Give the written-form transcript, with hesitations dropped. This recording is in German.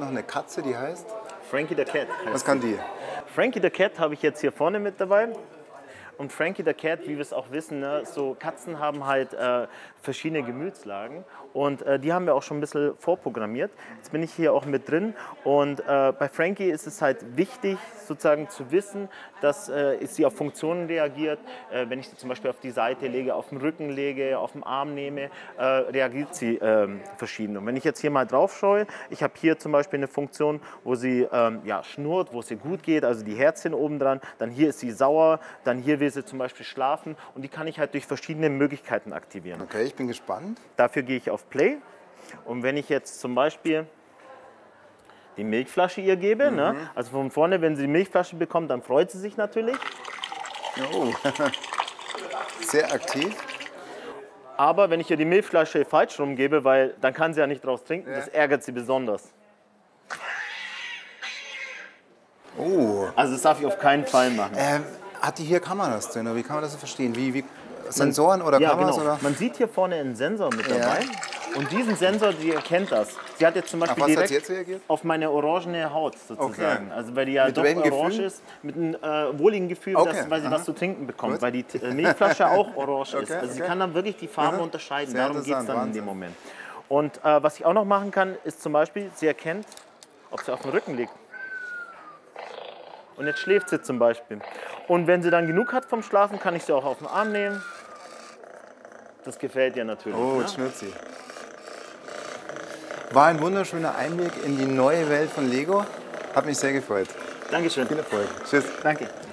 noch eine Katze, die heißt? Frankie the Cat. Was kann die? Frankie the Cat habe ich jetzt hier vorne mit dabei. Und Frankie the Cat, wie wir es auch wissen, ne, so Katzen haben halt verschiedene Gemütslagen und die haben wir auch schon ein bisschen vorprogrammiert. Jetzt bin ich hier auch mit drin und bei Frankie ist es halt wichtig, sozusagen zu wissen, dass sie auf Funktionen reagiert. Wenn ich sie zum Beispiel auf die Seite lege, auf den Rücken lege, auf den Arm nehme, reagiert sie verschieden. Und wenn ich jetzt hier mal drauf schaue, ich habe hier zum Beispiel eine Funktion, wo sie ja, schnurrt, wo es ihr gut geht, also die Herzchen oben dran, dann hier ist sie sauer, dann hier will sie zum Beispiel schlafen und die kann ich halt durch verschiedene Möglichkeiten aktivieren. Okay, ich bin gespannt. Dafür gehe ich auf Play und wenn ich jetzt zum Beispiel die Milchflasche ihr gebe, ne? Also von vorne, wenn sie die Milchflasche bekommt, dann freut sie sich natürlich. Oh. Sehr aktiv. Aber wenn ich ihr die Milchflasche falsch rumgebe, weil dann kann sie ja nicht draus trinken, ja. Das ärgert sie besonders. Oh. Also das darf ich auf keinen Fall machen. Hat die hier Kameras drin? Wie kann man das so verstehen? Wie Sensoren oder ja, Kameras? Genau. Oder? Man sieht hier vorne einen Sensor mit dabei. Ja. Und diesen Sensor, die erkennt das. Sie hat jetzt zum Beispiel direkt auf meine orangene Haut sozusagen. Okay. Also weil die ja mit doch orange Gefühl? Ist. Mit einem wohligen Gefühl, okay. Dass, weil sie was zu trinken bekommt. Gut. Weil die Milchflasche auch orange ist. Also sie kann dann wirklich die Farben unterscheiden. Sehr darum geht es dann in dem Moment. Und was ich auch noch machen kann, ist zum Beispiel, sie erkennt, ob sie auf dem Rücken liegt. Und jetzt schläft sie zum Beispiel. Und wenn sie dann genug hat vom Schlafen, kann ich sie auch auf den Arm nehmen. Das gefällt ihr natürlich. Oh, jetzt schnürt sie. War ein wunderschöner Einblick in die neue Welt von Lego. Hat mich sehr gefreut. Dankeschön. Viel Erfolg. Tschüss. Danke.